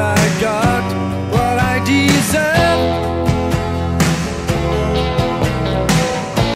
I got.